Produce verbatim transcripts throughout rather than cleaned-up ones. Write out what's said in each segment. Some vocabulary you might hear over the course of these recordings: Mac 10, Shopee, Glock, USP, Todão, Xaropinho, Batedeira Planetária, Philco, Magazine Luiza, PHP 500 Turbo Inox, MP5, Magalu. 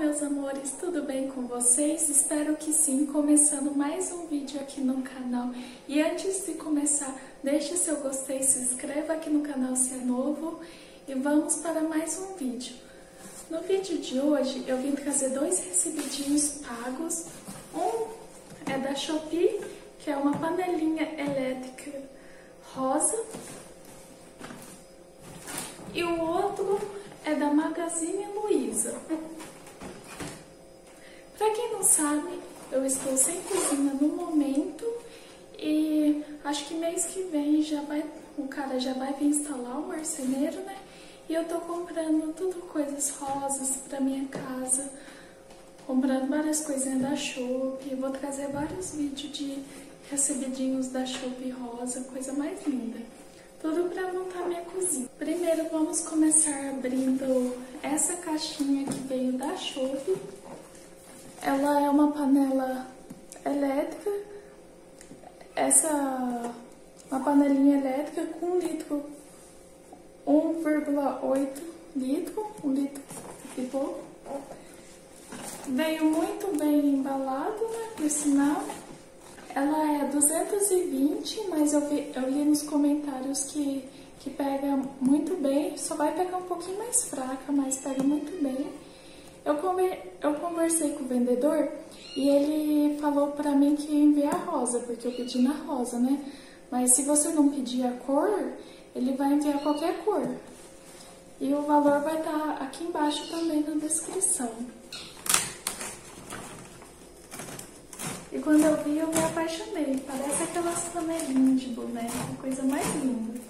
meus amores, tudo bem com vocês? Espero que sim, começando mais um vídeo aqui no canal. E antes de começar, deixe seu gostei, se inscreva aqui no canal se é novo e vamos para mais um vídeo. No vídeo de hoje eu vim trazer dois recebidinhos pagos. Um é da Shopee, que é uma panelinha elétrica rosa, e o outro é da Magazine Luiza. Pra quem não sabe, eu estou sem cozinha no momento e acho que mês que vem já vai, o cara já vai vir instalar o marceneiro, né? E eu tô comprando tudo coisas rosas pra minha casa, comprando várias coisinhas da Shopee. Vou trazer vários vídeos de recebidinhos da Shopee rosa, coisa mais linda. Tudo para montar minha cozinha. Primeiro vamos começar abrindo essa caixinha que veio da Shopee. Ela é uma panela elétrica. Essa uma panelinha elétrica com litro um vírgula oito litro, um litro e pouco. Veio muito bem embalado, né, por sinal. Ela é duzentos e vinte, mas eu, vi, eu li nos comentários que, que pega muito bem, só vai pegar um pouquinho mais fraca, mas pega muito bem. Eu, come, eu conversei com o vendedor e ele falou pra mim que ia enviar a rosa, porque eu pedi na rosa, né? Mas se você não pedir a cor, ele vai enviar qualquer cor. E o valor vai estar aqui embaixo também na descrição. E quando eu vi, eu me apaixonei. Parece aquelas panelinhas de boneca, a coisa mais linda.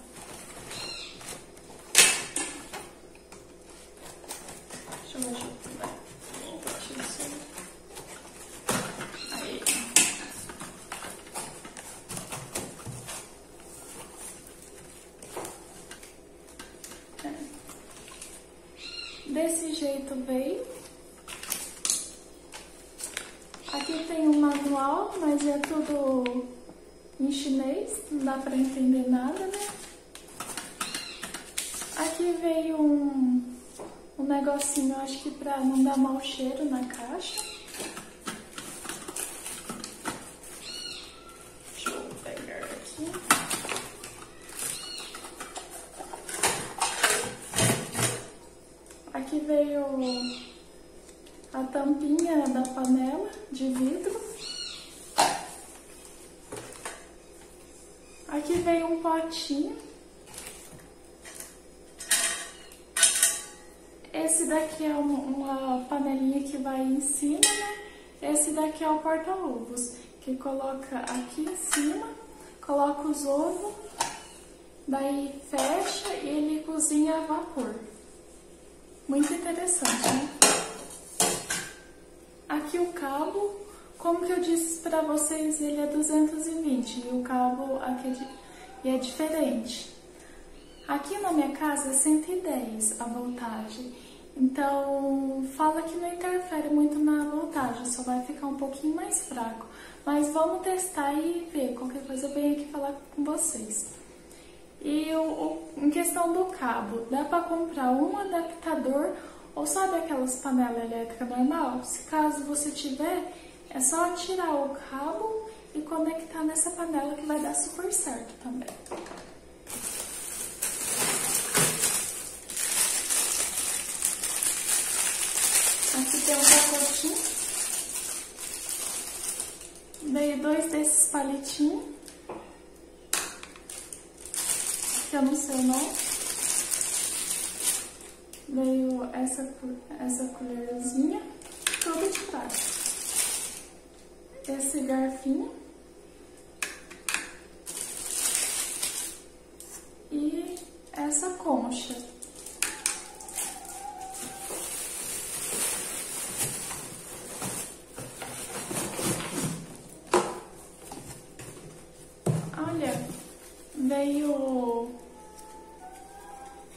Deixa eu ajudar. Deixa isso. Aí. É. Desse jeito veio. Aqui tem um manual, mas é tudo em chinês, não dá pra entender nada, né? Aqui veio um, um negocinho, acho que pra não dar mau cheiro na caixa. Deixa eu pegar aqui. Aqui veio a tampinha da panela de vidro. Aqui veio um potinho. Esse daqui é uma panelinha que vai em cima, né? Esse daqui é o porta-ovos, que coloca aqui em cima, coloca os ovos, daí fecha e ele cozinha a vapor. Muito interessante, né? Aqui o cabo, como que eu disse pra vocês, ele é duzentos e vinte e o cabo aqui é diferente. Aqui na minha casa é cento e dez a voltagem, então fala que não interfere muito na voltagem, só vai ficar um pouquinho mais fraco. Mas vamos testar e ver, qualquer coisa eu venho aqui falar com vocês. E o, o, em questão do cabo, dá pra comprar um adaptador. Ou sabe aquelas panelas elétricas normal? Se caso você tiver, é só tirar o cabo e conectar nessa panela que vai dar super certo também. Aqui tem um pacotinho. Dei dois desses palitinhos, que eu não sei o nome. Veio essa, essa colherzinha, toda de plástico. Esse garfinho. E essa concha. Olha, veio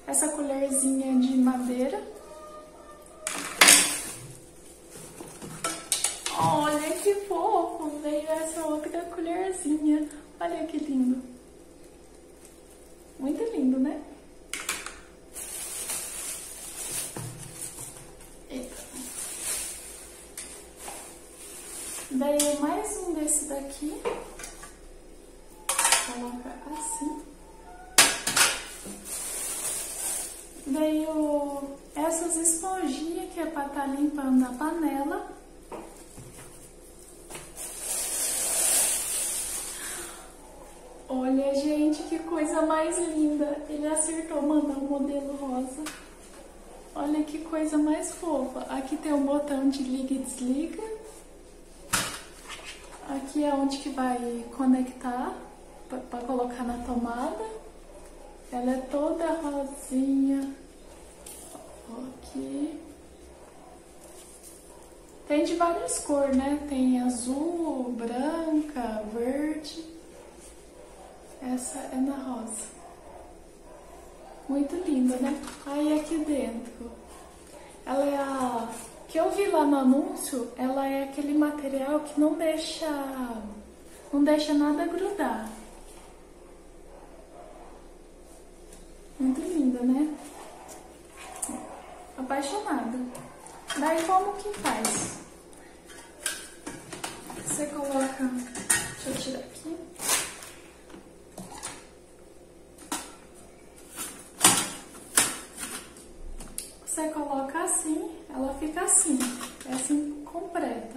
essa colherzinha de madeira. Olha que fofo! Veio essa outra colherzinha. Olha que lindo. Muito lindo, né? Eita. Daí mais um desse daqui. Coloca assim. Daí o, essas esponjinhas que é pra estar limpando a panela. Olha, gente, que coisa mais linda. Ele acertou mandar um modelo rosa. Olha que coisa mais fofa. Aqui tem um botão de liga e desliga. Aqui é onde que vai conectar para colocar na tomada. Ela é toda rosinha. Aqui. Tem de várias cores, né? Tem azul, branca, verde. Essa é na rosa. Muito linda, né? Aí aqui dentro, ela é a... que eu vi lá no anúncio, ela é aquele material que não deixa... não deixa nada grudar. Muito linda, né? Apaixonada. Daí como que faz? Você coloca... deixa eu tirar aqui. Você coloca assim, ela fica assim, é assim completa.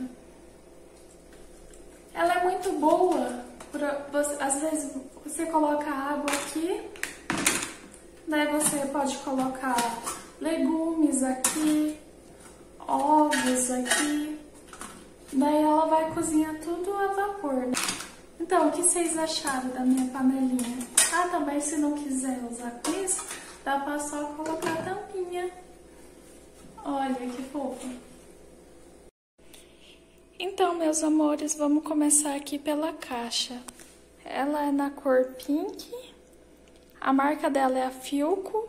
Ela é muito boa, pra, você, às vezes você coloca água aqui, daí você pode colocar legumes aqui, ovos aqui, daí ela vai cozinhar tudo a vapor. Né? Então, o que vocês acharam da minha panelinha? Ah, também se não quiser usar com isso, dá pra só colocar a tampinha. Olha, que fofo! Então, meus amores, vamos começar aqui pela caixa. Ela é na cor pink. A marca dela é a Philco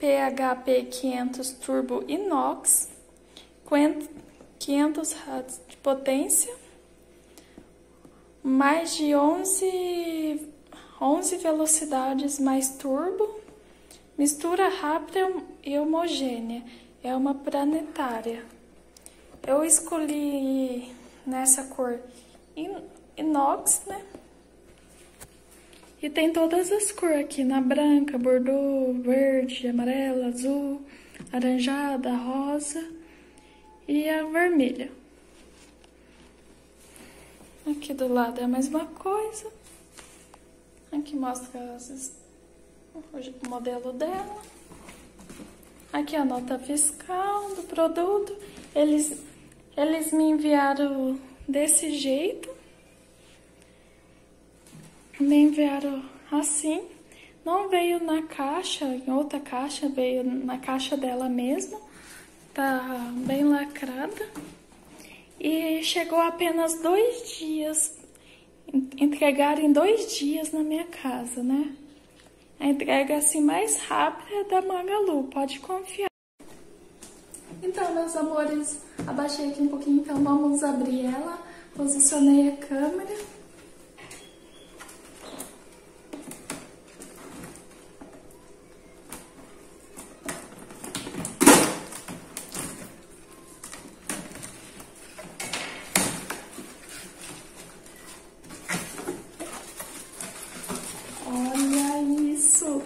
P H P quinhentos Turbo Inox. quinhentos watts de potência. Mais de onze, onze velocidades mais turbo. Mistura rápida e homogênea. É uma planetária. Eu escolhi nessa cor inox, né? E tem todas as cores aqui, na branca, bordô, verde, amarela, azul, laranjada, rosa e a vermelha. Aqui do lado é a mesma coisa. Aqui mostra as, o modelo dela. Aqui a nota fiscal do produto. Eles, eles me enviaram desse jeito. Me enviaram assim. Não veio na caixa, em outra caixa, veio na caixa dela mesmo. Tá bem lacrada. E chegou apenas dois dias. Entregaram em dois dias na minha casa, né? A entrega assim mais rápida é da Magalu, pode confiar. Então, meus amores, abaixei aqui um pouquinho, então vamos abrir ela. Posicionei a câmera.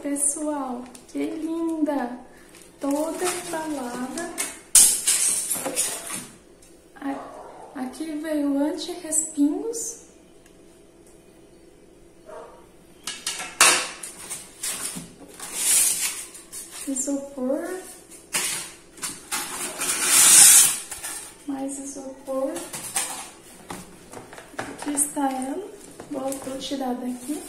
Pessoal, que linda! Toda embalada. Aqui veio o anti-respingos. Isopor. Mais isopor. Aqui está ela. Vou, vou tirar daqui.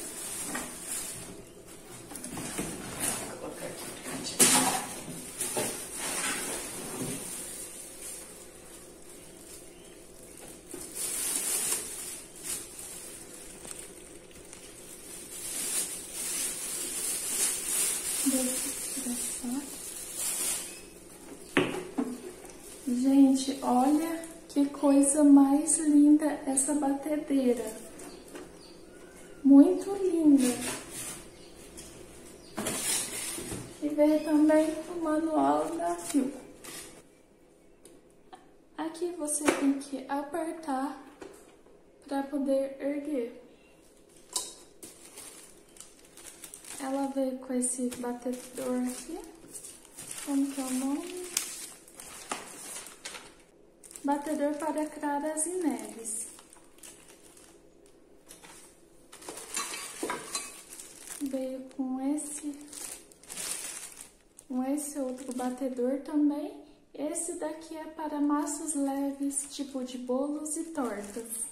Gente, olha que coisa mais linda essa batedeira. Muito linda. E veio também o manual da Philco. Aqui você tem que apertar para poder erguer. Ela veio com esse batedor aqui, como que é o nome? Batedor para claras e neves. Veio com esse, com esse outro batedor também. Esse daqui é para massas leves, tipo de bolos e tortas.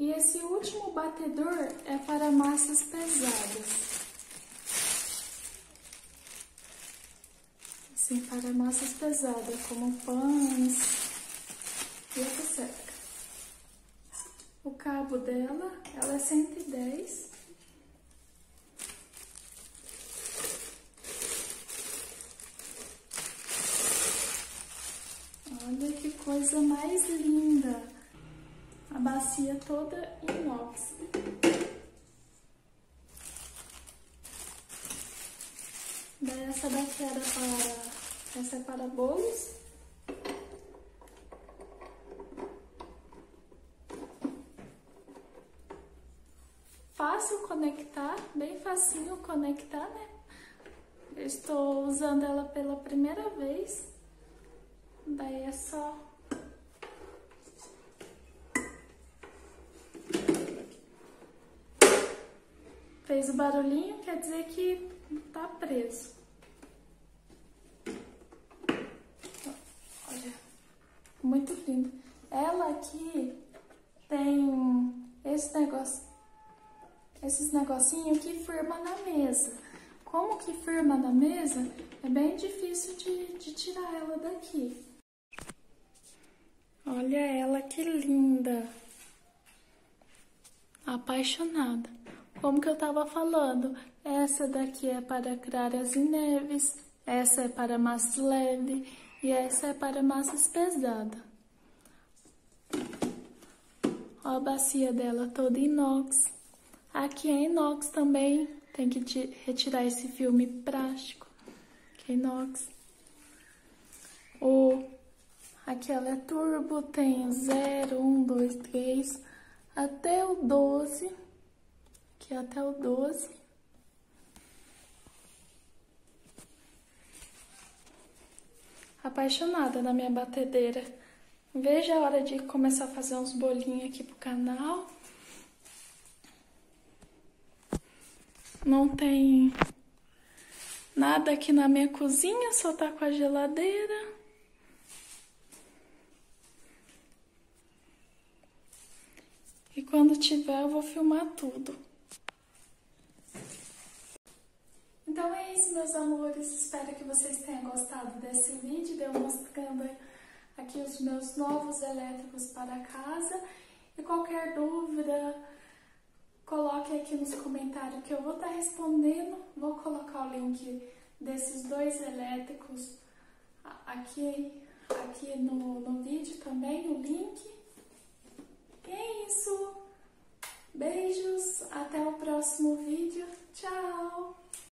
E esse último batedor é para massas pesadas. Assim, para massas pesadas, como pães e etcétera. O cabo dela, ela é cento e dez. Olha que coisa mais linda! A bacia toda inox. Daí essa daqui era para, essa é para bolos. Fácil conectar, bem facinho conectar, né? Eu estou usando ela pela primeira vez. Daí é só fez o barulhinho, quer dizer que tá preso. Olha, muito lindo. Ela aqui tem esse negócio, esses negocinhos que firma na mesa. Como que firma na mesa, é bem difícil de, de tirar ela daqui. Olha ela que linda. Apaixonada. Como que eu tava falando, essa daqui é para claras e neves, essa é para massas leves e essa é para massas pesadas. Ó a bacia dela toda inox. Aqui é inox também, tem que te retirar esse filme plástico, que é inox. O, aqui ela é turbo, tem zero, um, dois, três, até o doze. Aqui até o doze. Apaixonada na minha batedeira. Veja a hora de começar a fazer uns bolinhos aqui pro canal. Não tem nada aqui na minha cozinha, só tá com a geladeira. E quando tiver eu vou filmar tudo. Então é isso, meus amores, espero que vocês tenham gostado desse vídeo, de eu mostrando aqui os meus novos elétricos para casa. E qualquer dúvida, coloque aqui nos comentários que eu vou estar respondendo. Vou colocar o link desses dois elétricos aqui, aqui no, no vídeo também, o link. E é isso, beijos, até o próximo vídeo, tchau!